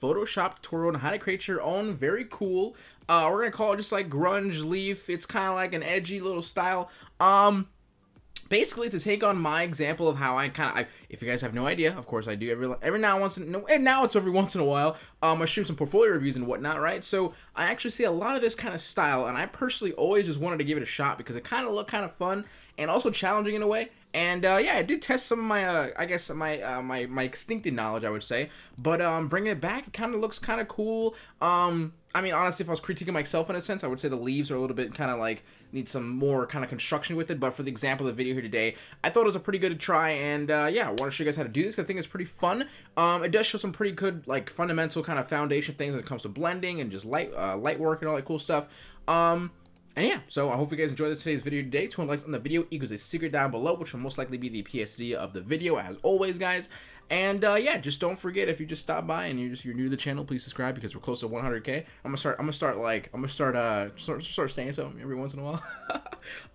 Photoshop tutorial on how to create your own very cool, we're gonna call it just like grunge leaf. It's kind of like an edgy little style. Basically, to take on my example of how I kind of, if you guys have no idea, of course I do every now and once, and now it's every once in a while, I shoot some portfolio reviews and whatnot, right? So I actually see a lot of this kind of style, and I personally always just wanted to give it a shot because it kind of looked kind of fun and also challenging in a way. And yeah, I did test some of my, I guess my extincted knowledge, I would say, but bringing it back, it kind of looks kind of cool. I mean, honestly, if I was critiquing myself in a sense, I would say the leaves are a little bit kind of like need some more kind of construction with it. But for the example of the video here today, I thought it was a pretty good try. And yeah, I want to show you guys how to do this, because I think it's pretty fun. It does show some pretty good like fundamental kind of foundation things when it comes to blending and just light work and all that cool stuff. And yeah, so I hope you guys enjoyed today's video today. 200 likes on the video equals a secret down below, which will most likely be the PSD of the video, as always, guys. And yeah, just don't forget, if you just stop by and you're new to the channel, please subscribe, because we're close to 100K. I'm gonna start saying something every once in a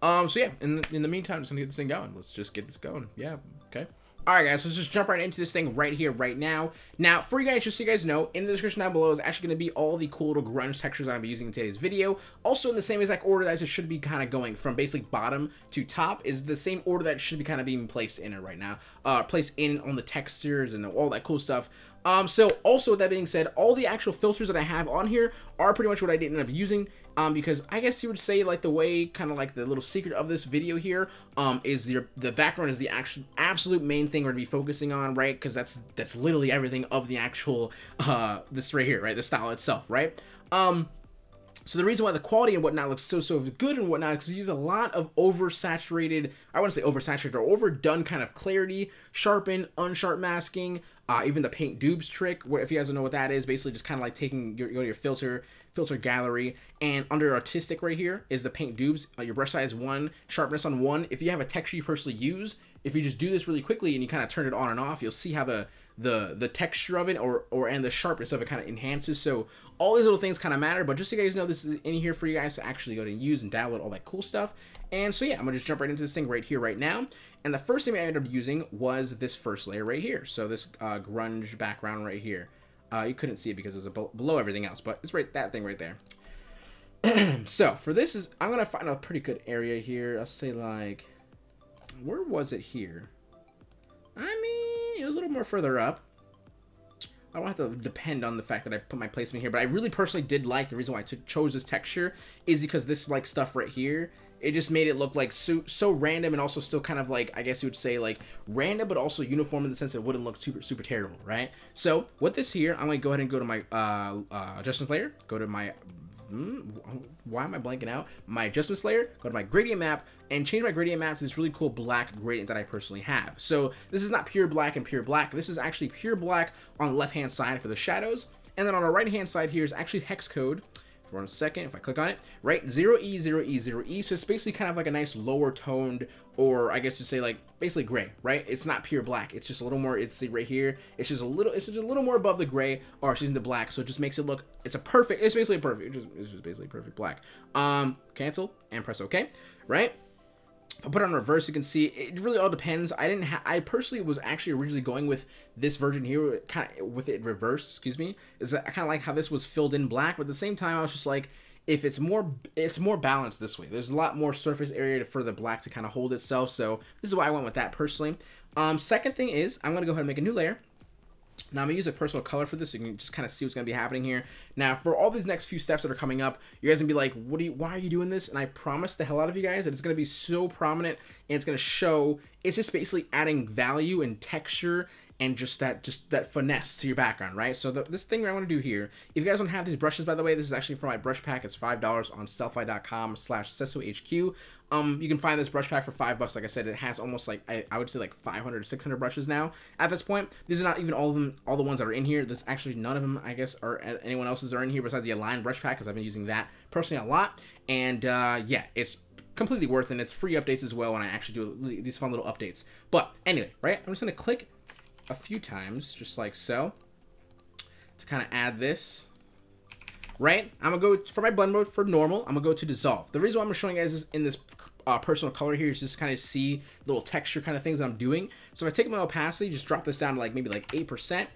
while. So yeah, in the meantime, I'm just gonna get this thing going. Let's just get this going. Yeah, okay. Alright guys, so let's just jump right into this thing right here, right now. Now, for you guys, just so you guys know, in the description down below is actually going to be all the cool little grunge textures I'm using in today's video. Also, in the same exact order that it should be kind of going from basically bottom to top is the same order that should be kind of being placed in it right now. Placed in on the textures and all that cool stuff. So also with that being said, all the actual filters that I have on here are pretty much what I did end up using, because I guess you would say like the way kind of like the little secret of this video here, is the background is the actual absolute main thing we're gonna be focusing on, right? Because that's literally everything of the actual, this right here, right? The style itself, right? So the reason why the quality and whatnot looks so good and whatnot is we use a lot of oversaturated, I want to say oversaturated or overdone kind of clarity, sharpen, unsharp masking, even the paint dupes trick. If you guys don't know what that is, basically just kind of like taking your, go to your filter gallery, and under artistic right here is the paint dupes. Your brush size 1, sharpness on 1. If you have a texture you personally use, if you just do this really quickly and you kind of turn it on and off, you'll see how the texture of it and the sharpness of it kind of enhances. So all these little things kind of matter, but just so you guys know, this is in here for you guys to actually go to use and download all that cool stuff. And so yeah, I'm gonna just jump right into this thing right here, right now. And the first thing I ended up using was this first layer right here. So this grunge background right here. You couldn't see it because it was below everything else, but it's right, that thing right there. So for this is, I'm gonna find a pretty good area here. I'll say like, where was it here? I mean, it was a little more further up. I don't have to depend on the fact that I put my placement here, but I really personally did like, the reason why I chose this texture is because this like stuff right here, it just made it look like so random, and also still kind of like, I guess you would say like random, but also uniform in the sense it wouldn't look super terrible, right? So with this here, I'm gonna go ahead and go to my adjustments layer, go to my, why am I blanking out? My adjustments layer, go to my gradient map, and change my gradient map to this really cool black gradient that I personally have. So this is not pure black and pure black. This is actually pure black on the left-hand side for the shadows. And then on the right-hand side here is actually hex code. For one second, if I click on it, right? 0E0E0E. So it's basically kind of like a nice lower toned, or I guess you'd say like basically gray, right? It's not pure black. It's just a little more, it's right here. It's just a little more above the gray, or excuse me, the black. So it just makes it look, it's basically perfect. It's just basically perfect black. Cancel and press OK, right? If I put it on reverse, you can see it really all depends. I personally was actually originally going with this version here, kind of with it reversed, excuse me, is that I kind of like how this was filled in black, but at the same time I was just like, if it's more balanced this way, there's a lot more surface area for the black to kind of hold itself. So this is why I went with that personally. Second thing is, I'm gonna go ahead and make a new layer. Now I'm gonna use a personal color for this, so you can just kind of see what's gonna be happening here. Now for all these next few steps that are coming up, you guys gonna be like, why are you doing this? And I promise the hell out of you guys that it's gonna be so prominent, and it's gonna show, it's just basically adding value and texture and just that finesse to your background, right? So this thing I want to do here, if you guys don't have these brushes, by the way, this is actually for my brush pack. It's $5 on sellfy.com/SesOHQ. You can find this brush pack for $5. Like I said, it has almost like, I would say like 500 to 600 brushes now at this point. These are not even all of them, all the ones that are in here. This actually, none of them, I guess, are anyone else's are in here besides the Align brush pack, because I've been using that personally a lot. And yeah, it's completely worth it. And it's free updates as well, and I actually do these fun little updates. But anyway, right, I'm just gonna click a few times, just like so, to kind of add this, right? I'm gonna go for my blend mode for normal. I'm gonna go to dissolve. The reason why I'm showing you guys is in this personal color here is just kind of see little texture kind of things that I'm doing. So if I take my opacity, just drop this down to like maybe like 8%.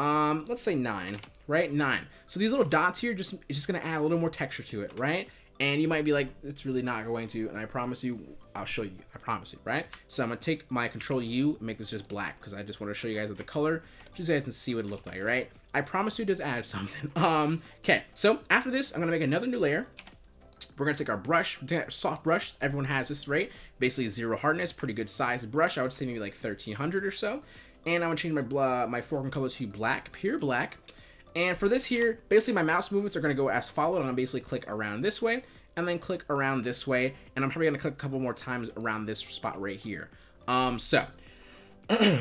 Let's say 9, right? 9. So these little dots here, it's just gonna add a little more texture to it, right? And you might be like, it's really not going to, and I promise you, I'll show you, I promise you, right? So I'm gonna take my Control U and make this just black, because I just want to show you guys with the color, just so you guys can see what it looked like, right? I promise you, just add something. Okay, so after this, I'm gonna make another new layer. We're gonna take our brush, soft brush, everyone has this, right? Basically 0 hardness, pretty good size brush, I would say maybe like 1300 or so. And I'm gonna change my foreground color to black, pure black. And for this here, basically my mouse movements are gonna go as follows. I'm gonna basically click around this way, and then click around this way, and I'm probably gonna click a couple more times around this spot right here. So,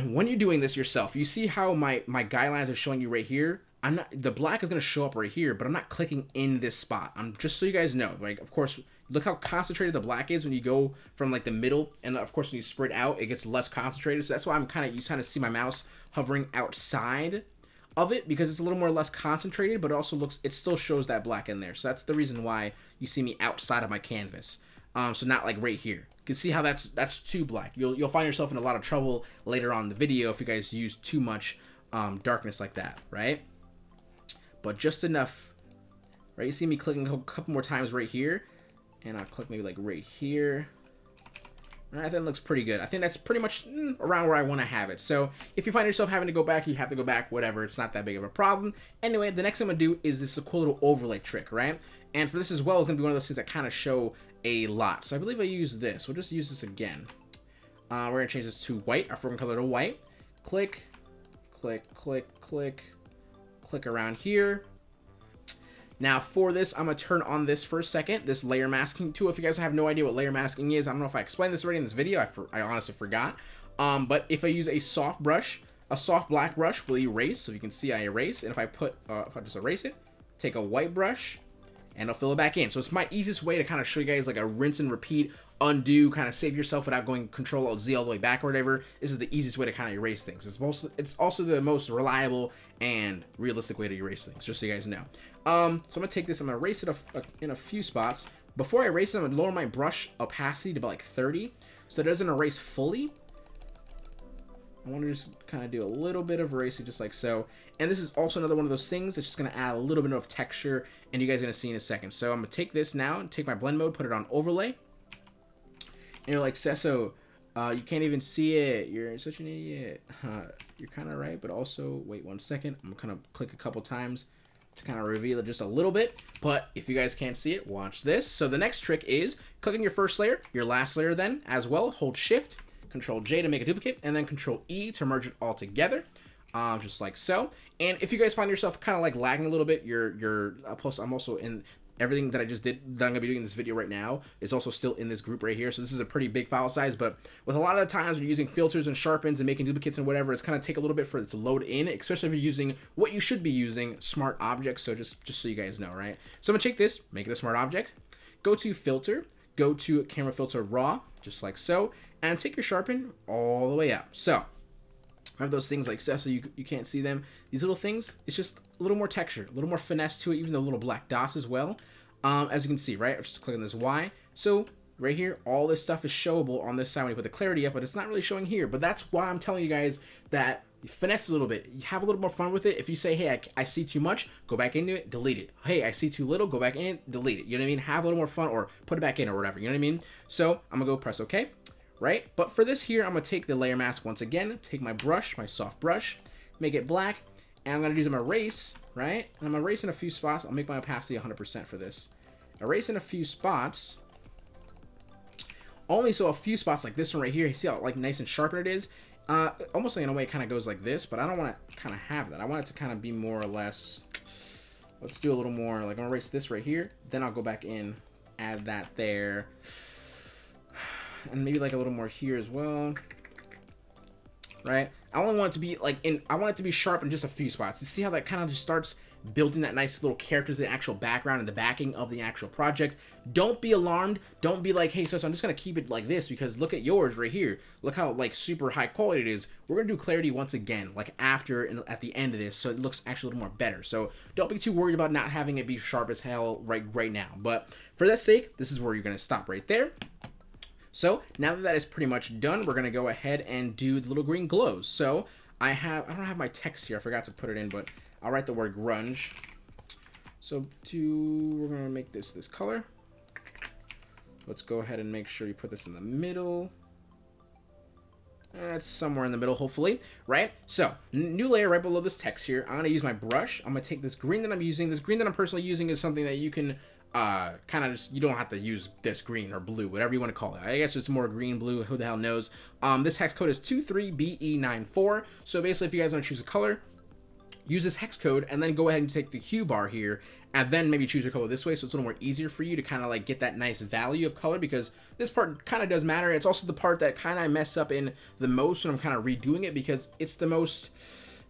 when you're doing this yourself, you see how my guidelines are showing you right here? The black is gonna show up right here, but I'm not clicking in this spot. I'm just so you guys know, like, of course, look how concentrated the black is when you go from like the middle, and of course when you spread out, it gets less concentrated. So that's why you kind of see my mouse hovering outside of it, because it's a little more less concentrated, but it also still shows that black in there. So that's the reason why you see me outside of my canvas. So not like right here. You can see how that's too black. You'll find yourself in a lot of trouble later on in the video if you guys use too much darkness like that, right? But just enough, right? You see me clicking a couple more times right here. And I'll click maybe like right here. All right, that looks pretty good. I think that's pretty much around where I want to have it. So if you find yourself having to go back, you have to go back, whatever. It's not that big of a problem. Anyway, the next thing I'm going to do is this cool little overlay trick, right? And for this as well, it's going to be one of those things that kind of show a lot. So I believe I use this. We'll just use this again. We're going to change this to white, our foreground color to white. Click, click, click, click, click around here. Now for this, I'm gonna turn on this for a second, this layer masking tool. If you guys have no idea what layer masking is, I don't know if I explained this already in this video, I honestly forgot. But if I use a soft brush, a soft black brush will erase, so you can see I erase, and if I just erase it, take a white brush, and I'll fill it back in. So it's my easiest way to kind of show you guys like a rinse and repeat, undo, kind of save yourself without going Control-Alt-Z all the way back or whatever. This is the easiest way to kind of erase things. It's also the most reliable and realistic way to erase things, just so you guys know. So I'm gonna take this, I'm gonna erase it in a few spots. Before I erase it, I'm gonna lower my brush opacity to about like 30, so it doesn't erase fully. I want to just kind of do a little bit of erasing, just like so. And this is also another one of those things that's just going to add a little bit of texture, and you guys are going to see in a second. So I'm going to take this now and take my blend mode, put it on overlay. And you're like, Seso, you can't even see it. You're such an idiot. You're kind of right, but also, wait one second. I'm going to click a couple times to kind of reveal it just a little bit. But if you guys can't see it, watch this. So the next trick is click on your first layer, your last layer then as well. Hold Shift. Control J to make a duplicate, and then Control E to merge it all together, just like so. And if you guys find yourself kind of like lagging a little bit, plus I'm also in everything that I just did, that I'm gonna be doing in this video right now, is also still in this group right here. So this is a pretty big file size, but with a lot of the times you're using filters and sharpens and making duplicates and whatever, it's kind of take a little bit for it to load in, especially if you're using what you should be using, smart objects. So just so you guys know, right? So I'm gonna take this, make it a smart object, go to filter, go to camera filter raw, just like so, and take your sharpen all the way up. So I have those things like so you can't see them. These little things, it's just a little more texture, a little more finesse to it, even the little black dots as well. As you can see, right? I'm just clicking this Y. So right here, all this stuff is showable on this side when you put the clarity up, but it's not really showing here. But that's why I'm telling you guys that you finesse a little bit. You have a little more fun with it. If you say, hey, I see too much, go back into it, delete it. Hey, I see too little, go back in it, delete it. You know what I mean? Have a little more fun, or put it back in or whatever. You know what I mean? So I'm gonna go press OK, right? But for this here, I'm gonna take the layer mask once again, take my brush, my soft brush, make it black, and I'm gonna do some erase, right? And I'm gonna erase in a few spots. I'll make my opacity 100% for this. Erase in a few spots. Only so a few spots like this one right here, you see how like nice and sharp it is? Almost like in a way it kind of goes like this, but I don't want to kind of have that. I want it to kind of be more or less, let's do a little more, like I'm gonna erase this right here, then I'll go back in, add that there, and maybe like a little more here as well, right? I only want it to be like I want it to be sharp in just a few spots. You see how that kind of just starts building that nice little characters, the actual background and the backing of the actual project. Don't be alarmed. Don't be like, hey, so I'm just going to keep it like this because look at yours right here. Look how like super high quality it is. We're going to do clarity once again, like after and at the end of this. So it looks actually a little more better. So don't be too worried about not having it be sharp as hell right now. But for that sake, this is where you're going to stop right there. So now that is pretty much done, we're going to go ahead and do the little green glows. So I don't have my text here. I forgot to put it in, but I'll write the word grunge. So we're going to make this color. Let's go ahead and make sure you put this in the middle. That's somewhere in the middle, hopefully, right? So new layer right below this text here. I'm going to use my brush. I'm going to take this green that I'm using. This green that I'm personally using is something that you can kind of just, you don't have to use this green or blue, whatever you want to call it. I guess it's more green, blue, who the hell knows. This hex code is 23BE94. So basically, if you guys want to choose a color, use this hex code and then go ahead and take the hue bar here and then maybe choose your color this way, so it's a little more easier for you to kind of like get that nice value of color, because this part kind of does matter. It's also the part that kind of mess up in the most, and I'm kind of redoing it because it's the most,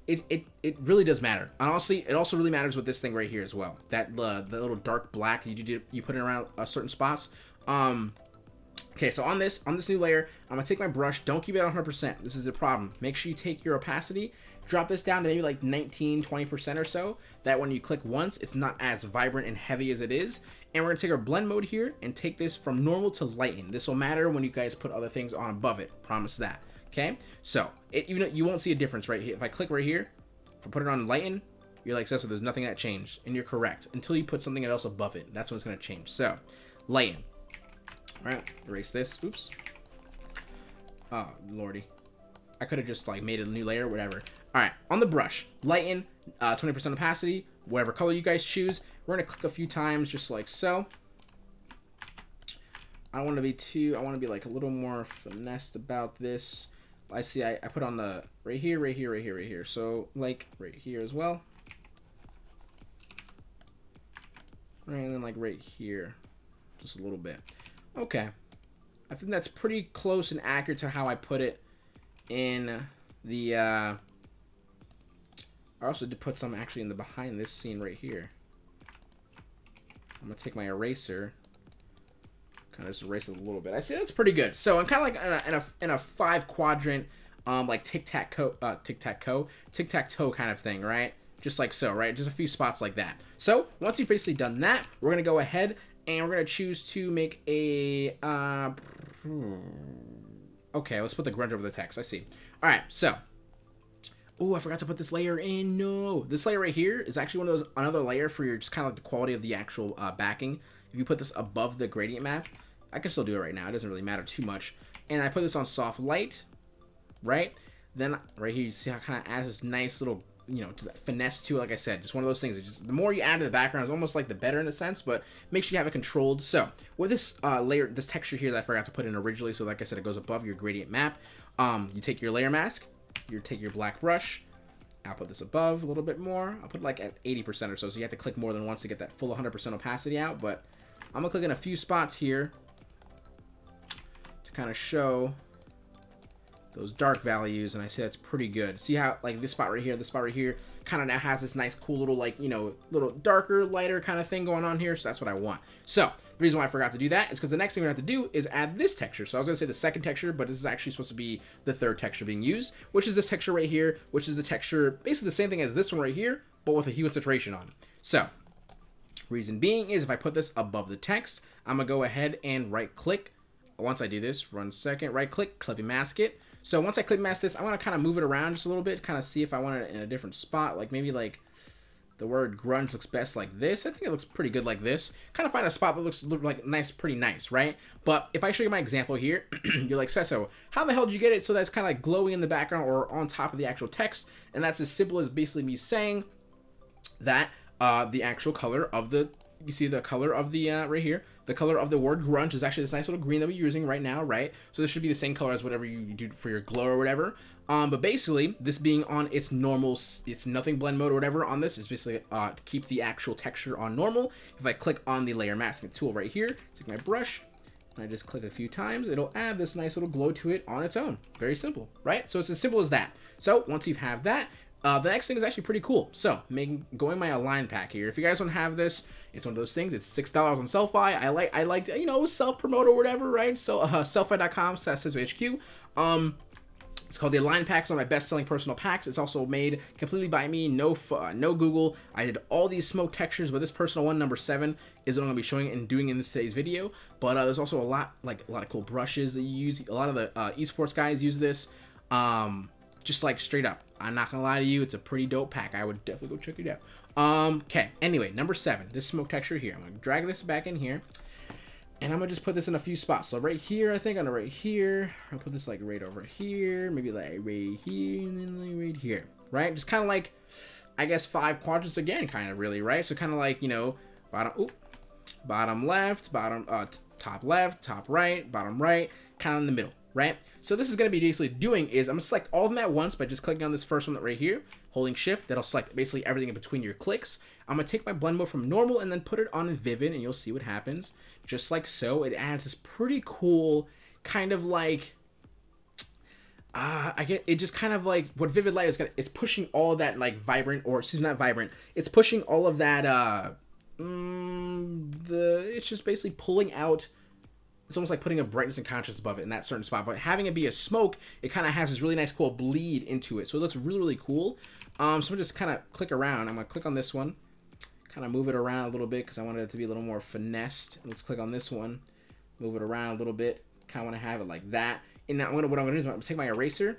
it really does matter. And honestly, it also really matters with this thing right here as well, that the little dark black you put in around a certain spots. Okay, so on this new layer, I'm gonna take my brush. Don't keep it on 100%. This is a problem. Make sure you take your opacity, drop this down to maybe like 19, 20% or so. That when you click once, it's not as vibrant and heavy as it is. And we're gonna take our blend mode here and take this from normal to lighten. This will matter when you guys put other things on above it, promise that, okay? So even though you won't see a difference right here. If I click right here, if I put it on lighten, you're like, so there's nothing that changed, and you're correct. Until you put something else above it, that's when it's gonna change. So lighten, all right, erase this, oops. Oh, lordy. I could have just like made it a new layer, whatever. All right, on the brush, lighten, 20% opacity, whatever color you guys choose. We're gonna click a few times, just like so. I wanna be like a little more finessed about this. I see, I put on the, right here, right here, right here, right here. So like right here as well. Right, and then like right here, just a little bit. Okay, I think that's pretty close and accurate to how I put it in the, I also did put some actually in the behind this scene right here. I'm gonna take my eraser, kind of just erase it a little bit. I see that's pretty good. So I'm kind of like in a 5 quadrant, like tic-tac-toe kind of thing, right? Just like so, right? Just a few spots like that. So once you've basically done that, we're gonna go ahead and we're gonna choose to make a, okay, let's put the grunge over the text, I see. All right, so. Oh, I forgot to put this layer in. No, this layer right here is actually one of those, another layer for your just kind of like the quality of the actual backing. If you put this above the gradient map, I can still do it right now. It doesn't really matter too much. And I put this on soft light, right? Then right here, you see how it kind of adds this nice little, you know, to that finesse to it. Like I said, just one of those things. It's just the more you add to the background, it's almost like the better in a sense. But make sure you have it controlled. So with this layer, this texture here that I forgot to put in originally. So like I said, it goes above your gradient map. You take your layer mask. You take your black brush. I'll put this above a little bit more. I'll put like at 80% or so. So you have to click more than once to get that full 100% opacity out. But I'm gonna click in a few spots here to kind of show those dark values. And I say that's pretty good. See how like this spot right here kind of now has this nice cool little like, you know, little darker, lighter kind of thing going on here. So that's what I want. So the reason why I forgot to do that is because the next thing we're gonna have to do is add this texture. So I was gonna say the second texture, but this is actually supposed to be the third texture being used, which is this texture right here, which is the texture, basically the same thing as this one right here, but with a hue and saturation on. So reason being is if I put this above the text, I'm gonna go ahead and right click. Once I do this, right click, clipping mask it. So once I click mask this, I want to kind of move it around just a little bit, kind of see if I want it in a different spot. Like maybe like the word grunge looks best like this. I think it looks pretty good like this. Kind of find a spot that looks like nice, pretty nice, right? But if I show you my example here, you're like, Seso, how the hell did you get it so that's kind of like glowing in the background or on top of the actual text? And that's as simple as basically me saying that the actual color of the, you see the color of the, right here, the color of the word grunge is actually this nice little green that we're using right now, right? So this should be the same color as whatever you do for your glow or whatever. But basically, this being on its normal, it's nothing blend mode or whatever on this, is basically to keep the actual texture on normal. If I click on the layer masking tool right here, take my brush, and I just click a few times, it'll add this nice little glow to it on its own. Very simple, right? So it's as simple as that. So once you have that, the next thing is actually pretty cool. So going my align pack here. If you guys don't have this, it's one of those things. It's $6 on Sellfy. I like to, you know, self promote or whatever, right? So sellfy.com/SesOHQ. It's called the Align Packs, one of my best-selling personal packs. It's also made completely by me, no Google. I did all these smoke textures, but this personal one, number 7, is what I'm gonna be showing and doing in today's video. But there's also a lot of cool brushes that you use. A lot of the esports guys use this. Just like straight up. I'm not gonna lie to you, it's a pretty dope pack. I would definitely go check it out. Okay, anyway, number 7, this smoke texture here. I'm gonna drag this back in here. And I'm gonna just put this in a few spots. So right here, I think, on right here. I'll put this like right over here, maybe like right here, and then like right here. Right? Just kind of like, I guess 5 quadrants again, kind of really, right? So kind of like, you know, bottom left, bottom top left, top right, bottom right, kind of in the middle, right? So this is gonna be basically doing is I'm gonna select all of them at once by just clicking on this first one right here, holding shift. That'll select basically everything in between your clicks. I'm gonna take my blend mode from normal and then put it on vivid, and you'll see what happens. Just like so, it adds this pretty cool kind of like, I get it, just kind of like what vivid light is gonna, it's pushing all that like vibrant, or excuse me, not vibrant, it's pushing all of that, it's just basically pulling out. It's almost like putting a brightness and contrast above it in that certain spot, but having it be a smoke, it kind of has this really nice cool bleed into it. So it looks really, really cool. So I'm just kind of click around. I'm gonna click on this one, kind of move it around a little bit because I wanted it to be a little more finessed. Let's click on this one, move it around a little bit. Kind of want to have it like that. And now what I'm going to do is I'm going to take my eraser,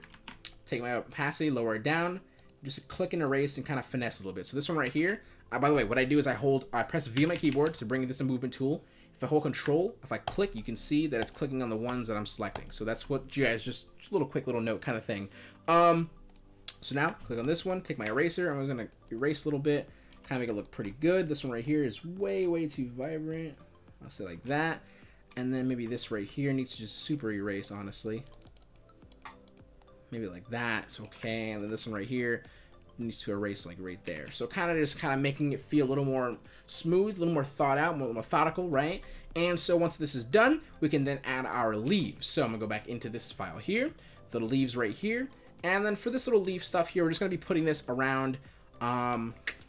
take my opacity, lower it down, just click and erase and kind of finesse a little bit. So this one right here, by the way, what I do is I press V on my keyboard to bring this in movement tool. If I hold control, if I click, you can see that it's clicking on the ones that I'm selecting. So that's what you guys, just a little quick little note kind of thing. So now click on this one, take my eraser. I'm going to erase a little bit. Kind of make it look pretty good. This one right here is way, way too vibrant. I'll say like that. And then maybe this right here needs to just super erase, honestly. Maybe like that. It's okay. And then this one right here needs to erase like right there. So kind of just kind of making it feel a little more smooth, a little more thought out, more methodical, right? And so once this is done, we can then add our leaves. So I'm gonna go back into this file here, the leaves right here. And then for this little leaf stuff here, we're just gonna be putting this around,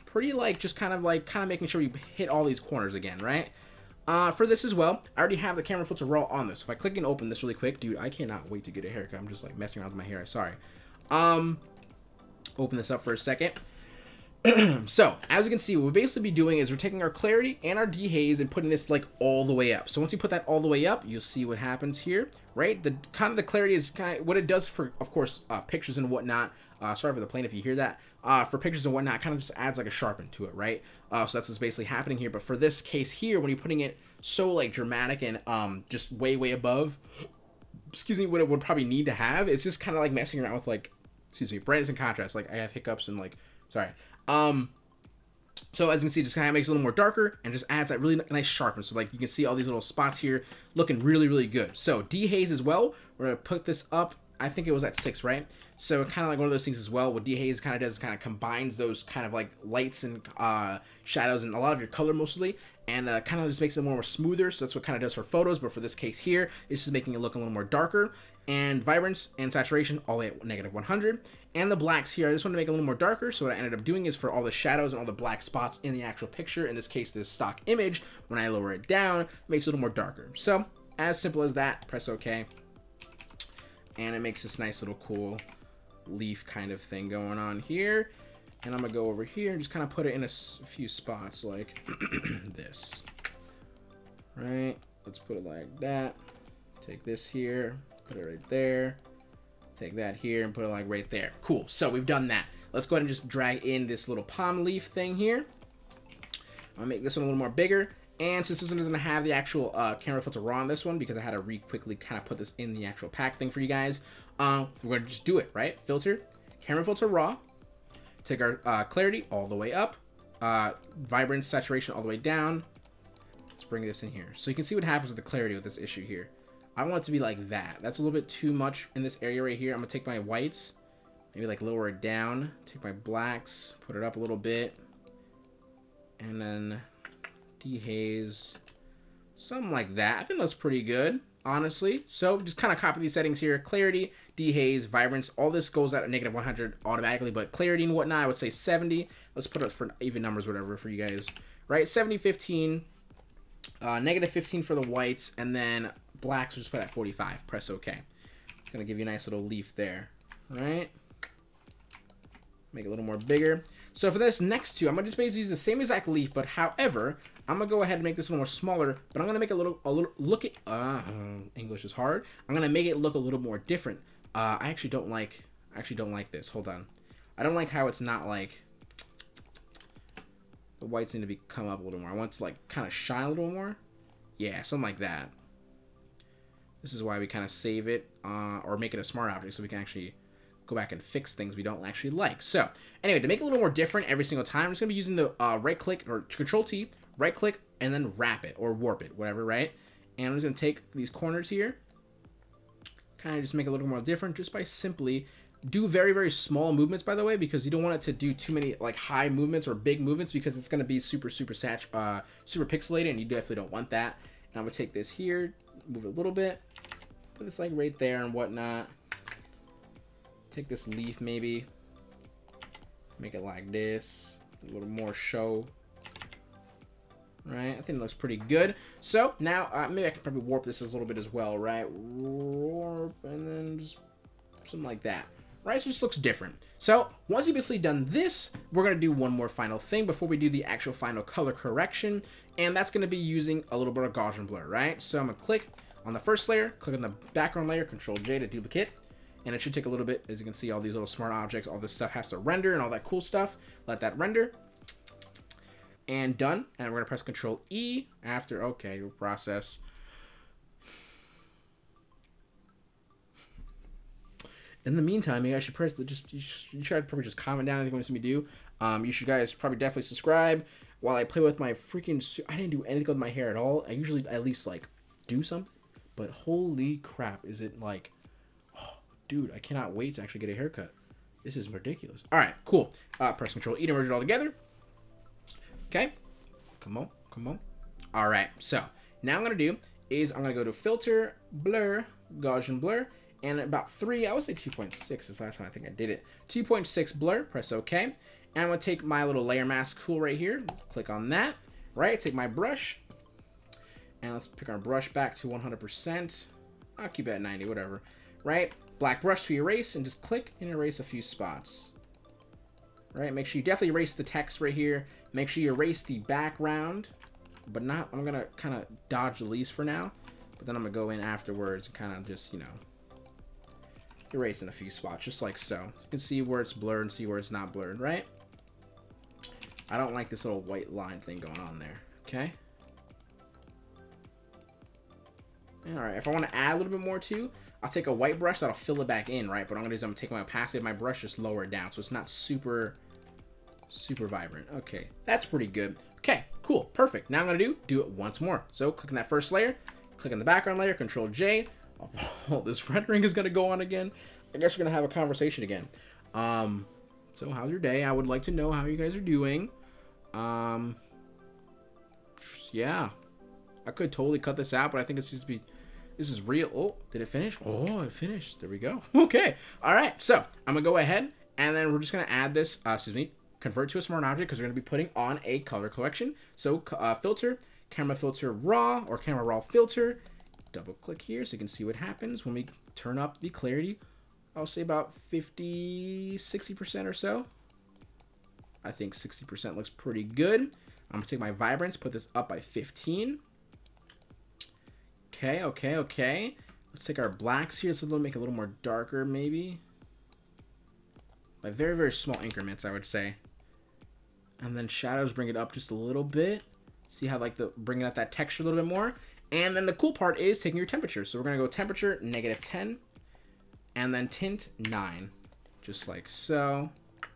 pretty like just kind of making sure we hit all these corners again, right? For this as well, I already have the camera filter raw on this. If I click and open this really quick, dude, I cannot wait to get a haircut. I'm just like messing around with my hair. Sorry. Open this up for a second. So as you can see, what we'll basically be doing is we're taking our clarity and our dehaze and putting this like all the way up. So once you put that all the way up, you'll see what happens here, right? The kind of the clarity is kind of what it does for, of course, pictures and whatnot. Sorry for the plane if you hear that. For pictures and whatnot, kind of just adds like a sharpen to it, right? So that's what's basically happening here. But for this case here, when you're putting it so like dramatic and just way, way above, excuse me, what it would probably need to have, it's just kind of like messing around with like, excuse me, brightness and contrast. Like I have hiccups and like, sorry. So as you can see, just kind of makes it a little more darker and just adds that really nice sharpen. So like you can see all these little spots here looking really, really good. So dehaze as well, we're gonna put this up. I think it was at 6, right? So kind of like one of those things as well. What dehaze kind of does, kind of combines those kind of like lights and shadows and a lot of your color mostly, and kind of just makes it more smoother. So that's what kind of does for photos. But for this case here, it's just making it look a little more darker. And vibrance and saturation all at -100. And the blacks here, I just want to make it a little more darker. So what I ended up doing is for all the shadows and all the black spots in the actual picture, in this case, this stock image, when I lower it down, it makes it a little more darker. So as simple as that, press OK. And it makes this nice little cool leaf kind of thing going on here. And I'm gonna go over here and just kind of put it in a few spots like this, right? Let's put it like that. Take this here, put it right there. Take that here and put it like right there. Cool, so we've done that. Let's go ahead and just drag in this little palm leaf thing here. I'll make this one a little more bigger. And since this one doesn't have the actual camera filter raw on this one, because I had to quickly kind of put this in the actual pack thing for you guys, we're gonna just do it, right? Filter, camera filter raw, take our clarity all the way up, vibrance, saturation all the way down. Let's bring this in here. So you can see what happens with the clarity with this issue here. I want it to be like that. That's a little bit too much in this area right here. I'm gonna take my whites, maybe like lower it down, take my blacks, put it up a little bit, and then dehaze, something like that. I think that's pretty good, honestly. So just kind of copy these settings here. Clarity, dehaze, vibrance, all this goes out at -100 automatically, but clarity and whatnot, I would say 70. Let's put it for even numbers, whatever, for you guys, right? 70, 15, -15 for the whites, and then blacks, just put at 45. Press OK. It's gonna give you a nice little leaf there, right? Make it a little more bigger. So for this next two, I'm gonna just basically use the same exact leaf, but however, I'm gonna go ahead and make this a little more smaller, but I'm gonna make a little look at English is hard. I'm gonna make it look a little more different. I actually don't like I actually don't like this. Hold on. I don't like how it's not like... The whites need to come up a little more. I want it to like kind of shine a little more. Yeah, something like that. This is why we kind of save it or make it a smart object so we can actually go back and fix things we don't actually like. So anyway, to make it a little more different every single time, I'm just going to be using the right click or control T, right click, and then wrap it or warp it, whatever, right? And I'm just going to take these corners here, kind of just make it a little more different just by simply do very, very small movements, by the way, because you don't want it to do too many like high movements or big movements because it's going to be super, super super pixelated, and you definitely don't want that. And I'm going to take this here, move it a little bit, put this like right there and whatnot. Take this leaf maybe, make it like this, a little more show. Right, I think it looks pretty good. So now maybe I can probably warp this a little bit as well, right? Warp and then just something like that. Right, so it just looks different. So once you've basically done this, we're gonna do one more final thing before we do the actual final color correction, and that's gonna be using a little bit of Gaussian blur, right? So I'm gonna click on the first layer, click on the background layer, Control J to duplicate, and it should take a little bit. As you can see, all these little smart objects, all this stuff has to render and all that cool stuff. Let that render. And done. And we're gonna press Control E after, okay, we'll process. In the meantime, maybe I should press the you should probably just comment down anything you want to see me do. You should guys probably definitely subscribe while I play with my freaking suit. I didn't do anything with my hair at all. I usually at least like do something, but holy crap, is it like, oh, dude, I cannot wait to actually get a haircut. This is ridiculous. All right, cool. Press Control E to merge it all together. Okay, come on, come on. All right, so now I'm gonna do is I'm gonna go to Filter, Blur, Gaussian Blur, and about 3, I would say 2.6 is the last time I think I did it. 2.6 blur, press OK. And I'm gonna take my little layer mask tool right here, click on that, right? Take my brush, and let's pick our brush back to 100%. I'll keep it at 90, whatever, right? Black brush to erase, and just click and erase a few spots, right? Make sure you definitely erase the text right here. Make sure you erase the background, but not, I'm gonna kind of dodge the leaves for now, but then I'm gonna go in afterwards and kind of just, you know, erase in a few spots, just like so. You can see where it's blurred and see where it's not blurred, right? I don't like this little white line thing going on there, okay? All right, if I want to add a little bit more too, I'll take a white brush, that'll fill it back in, right? But what I'm gonna do is I'm gonna take my opacity of my brush, just lower it down, so it's not super, super vibrant. Okay, that's pretty good. Okay, cool, perfect. Now I'm gonna do it once more. So click on that first layer, click on the background layer, Control J. Oh, this rendering is gonna go on again. I guess we're gonna have a conversation again. So how's your day? I would like to know how you guys are doing. Yeah, I could totally cut this out, but I think it seems to be, this is real. Oh, did it finish? Oh, it finished. There we go. Okay. All right. So I'm gonna go ahead and then we're just gonna add this. Convert to a smart object because we're gonna be putting on a color correction. So filter, camera filter raw or camera raw filter. Double click here so you can see what happens when we turn up the clarity. I'll say about 50-60% or so. I think 60% looks pretty good. I'm gonna take my vibrance, put this up by 15. Okay, okay, okay. Let's take our blacks here, so they'll make it a little more darker maybe. By very, very small increments, I would say. And then shadows, bring it up just a little bit. See how like the bringing up that texture a little bit more. And then the cool part is taking your temperature. So we're gonna go temperature, -10, and then tint 9, just like so.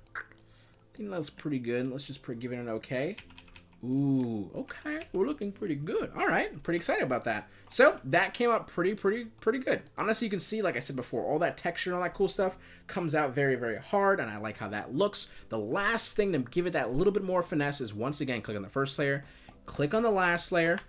I think that's pretty good. Let's just give it an okay. Ooh, okay, we're looking pretty good. All right, I'm pretty excited about that. So that came out pretty good. Honestly, you can see, like I said before, all that texture and all that cool stuff comes out very, very hard, and I like how that looks. The last thing to give it that little bit more finesse is once again, click on the first layer, click on the last layer.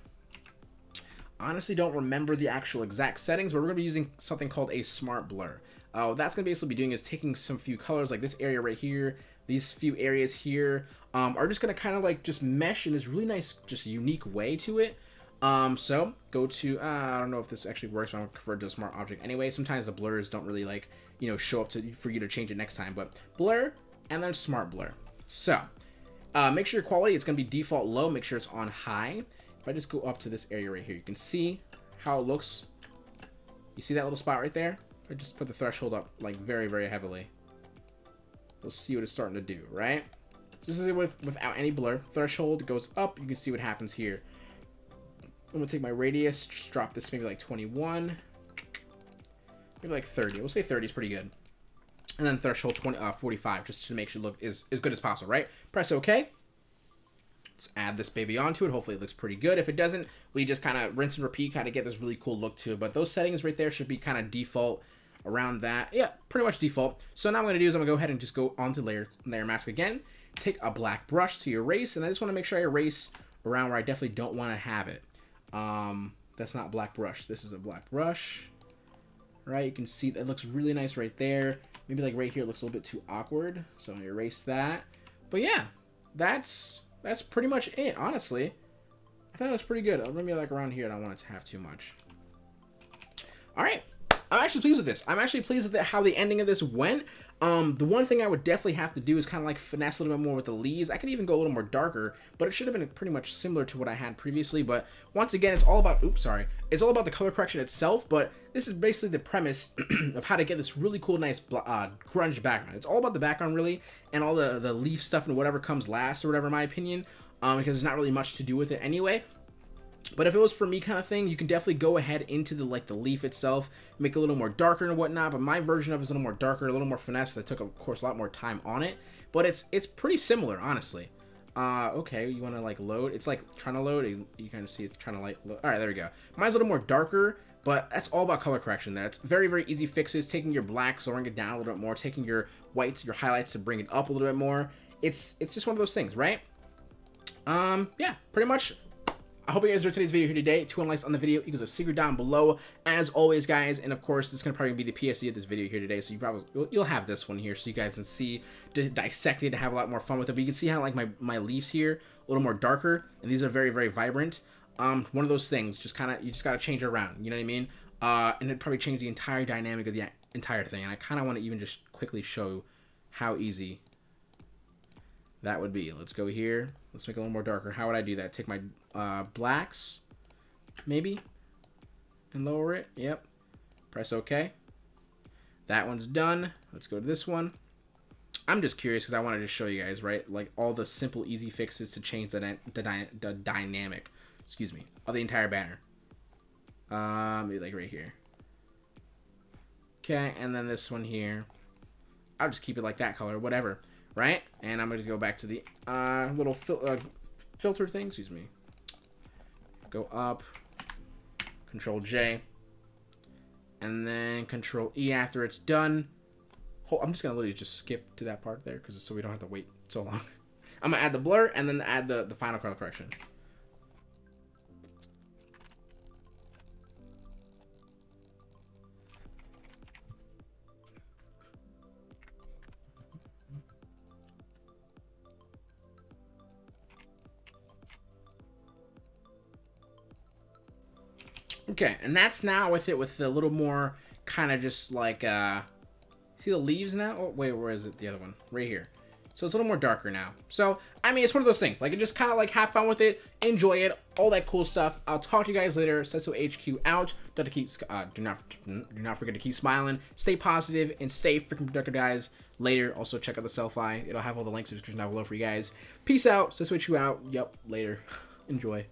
Honestly, don't remember the actual exact settings, but we're going to be using something called a smart blur. What that's going to basically be doing is taking some few colors like this area right here, these few areas here, are just going to kind of like just mesh in this really nice, just unique way to it. So go to, I don't know if this actually works, but I'm going to convert to a smart object anyway. Sometimes the blurs don't really like, you know, show up to for you to change it next time, but blur and then smart blur. So make sure your quality, it's going to be default low, make sure it's on high. If I just go up to this area right here, you can see how it looks. You see that little spot right there? I just put the threshold up like very, very heavily. We'll see what it's starting to do, right? So this is it without any blur. Threshold goes up. You can see what happens here. I'm gonna take my radius, just drop this maybe like 21, maybe like 30. We'll say 30 is pretty good. And then threshold 45, just to make sure it look as good as possible, right? Press OK. Let's add this baby onto it. Hopefully it looks pretty good. If it doesn't, we just kind of rinse and repeat, kind of get this really cool look to it. But those settings right there should be kind of default around that. Yeah, pretty much default. So now what I'm going to do is I'm going to go ahead and just go onto layer mask again. Take a black brush to erase. And I just want to make sure I erase around where I definitely don't want to have it. That's not black brush. This is a black brush. Right, you can see that looks really nice right there. Maybe like right here it looks a little bit too awkward, so I'm gonna erase that. But yeah, that's pretty much it, honestly. I thought that was pretty good. I'm gonna be like around here, I don't want it to have too much. All right, I'm actually pleased with this. I'm actually pleased with how the ending of this went. The one thing I would definitely have to do is kind of like finesse a little bit more with the leaves. I could even go a little more darker, but it should have been pretty much similar to what I had previously. But once again, it's all about, oops, sorry. It's all about the color correction itself, but this is basically the premise of how to get this really cool, nice grunge background. It's all about the background really, and all the leaf stuff and whatever comes last or whatever, in my opinion, because there's not really much to do with it anyway. But if it was for me kind of thing, you can definitely go ahead into the like the leaf itself, make it a little more darker and whatnot. But my version of it is a little more darker, a little more finesse. I took, of course, a lot more time on it. But it's pretty similar, honestly. Okay, you want to like load. It's like trying to load. You kind of see it's trying to like load. All right, there we go. Mine's a little more darker, but that's all about color correction there. It's very, very easy fixes. Taking your blacks, lowering it down a little bit more. Taking your whites, your highlights to bring it up a little bit more. It's just one of those things, right? Yeah, pretty much. I hope you guys enjoyed today's video here today. 200 likes on the video equals a secret down below, as always, guys. And of course, this is gonna probably be the PSD of this video here today. So you probably you'll have this one here, so you guys can see dissect it and have a lot more fun with it. But you can see how like my leaves here a little more darker, and these are very, very vibrant. One of those things, just kind of you just gotta change it around. You know what I mean? And it probably changed the entire dynamic of the entire thing. And I kind of want to even just quickly show how easy that would be. Let's go here. Let's make it a little more darker. How would I do that? Take my blacks, maybe, and lower it. Yep. Press OK. That one's done. Let's go to this one. I'm just curious because I wanted to show you guys, right? Like all the simple, easy fixes to change the dynamic, excuse me, of the entire banner. Maybe like right here. Okay, and then this one here. I'll just keep it like that color, whatever. Right? And I'm going to go back to the little filter thing. Excuse me. Go up. Control J. And then Control E after it's done. I'm just going to literally just skip to that part there, because so we don't have to wait so long. I'm going to add the blur and then add the final color correction. Okay, and that's now with it with a little more kind of just like, see the leaves now? Oh, wait, where is it? The other one. Right here. So it's a little more darker now. So, I mean, it's one of those things. Like, you just kind of like have fun with it, enjoy it, all that cool stuff. I'll talk to you guys later. SesOHQ out. Do not forget to keep smiling. Stay positive and stay freaking productive, guys. Later. Also, check out the Sellfy. It'll have all the links in the description down below for you guys. Peace out. SesOHQ out. Yep, later. Enjoy.